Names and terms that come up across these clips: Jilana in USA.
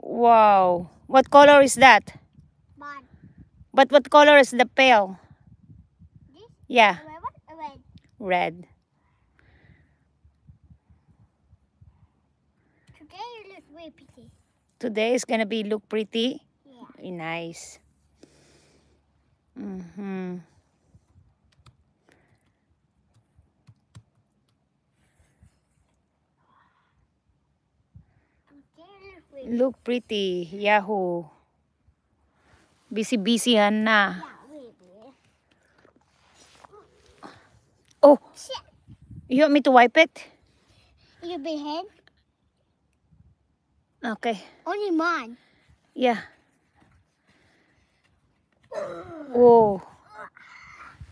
Wow. What color is that? Bad. But what color is the pail? This? Yeah. Red. Red. Today you look very pretty. Today is gonna be look pretty? Yeah. Very nice. Mm-hmm. Look pretty, Yahoo. Busy-busyhan na. Oh, you want me to wipe it? Your head? Okay. Only mine. Yeah. Whoa.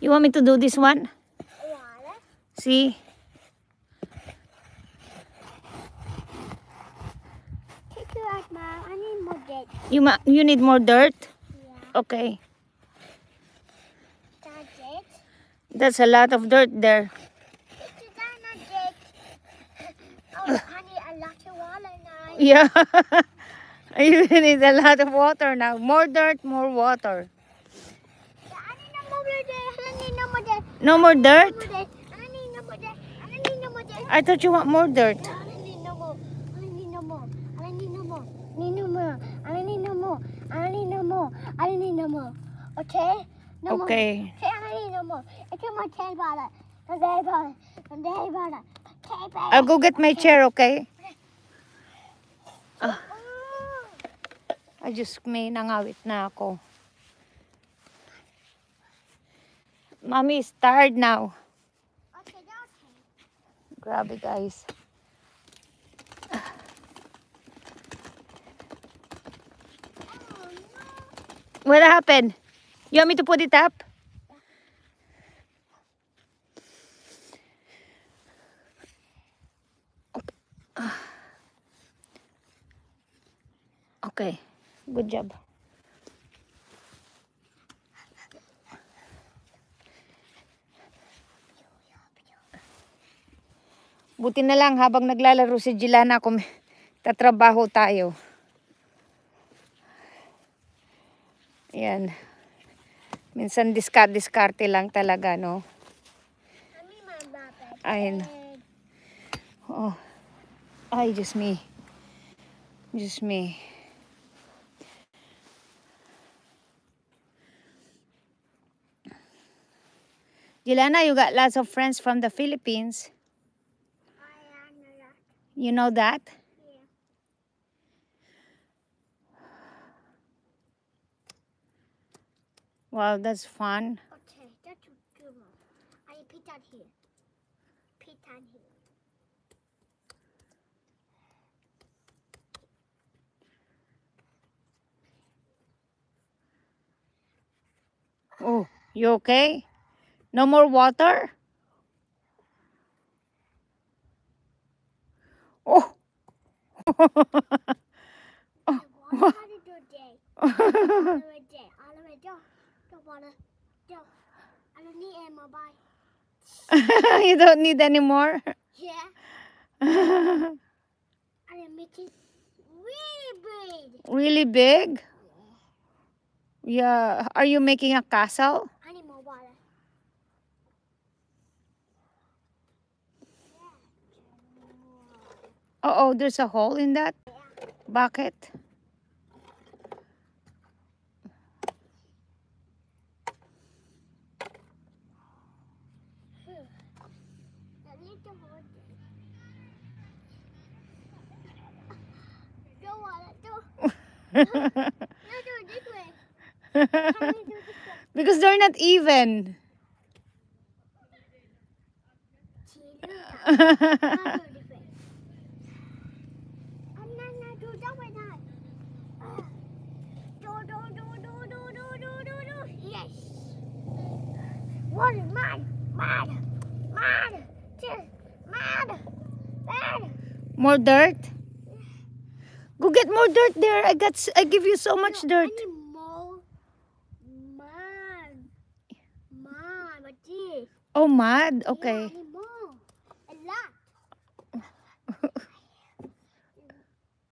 You want me to do this one? See? Mom, I need more dirt. You need more dirt? Yeah. Okay. That's it? That's a lot of dirt there. It's not dirt. Oh, honey, a lot of water now. Yeah. You need a lot of water now. More dirt, more water. Yeah, I need no more dirt. I need no more dirt. No more dirt? I need no more dirt. I need no more dirt. I thought you want more dirt. I need no more. Okay? No more. Okay. Okay, I need no more. I get my tail bottle. I'll go get my chair, okay? I just may nangawit na ako. Mommy is tired now. Okay, okay. Grabe, guys. What happened? You want me to put it up? Yeah. Okay. Good job. Buti na lang habang naglalaro si Jilana, kung tatrabaho tayo. Yan. Minsan diskarte lang talaga, no? Ayun. Oh. Ay, just me. Just me. Jilana, you got lots of friends from the Philippines. I know that. You know that? Wow, that's fun. Okay, that's good. I put that here. Put that here. Oh, you okay? No more water? Oh. I want to do day. All the way down. I don't need any more. Bye. You don't need any more? Yeah. I'm making really big. Really big? Yeah. Are you making a castle? I need more water. Yeah. Uh-oh, there's a hole in that bucket. Because they're not even. Yes. What is mine? More dirt. Go get more dirt there. I give you so much dirt. I need more. Mud. Mud. What is? Oh, mud. Okay. Yeah,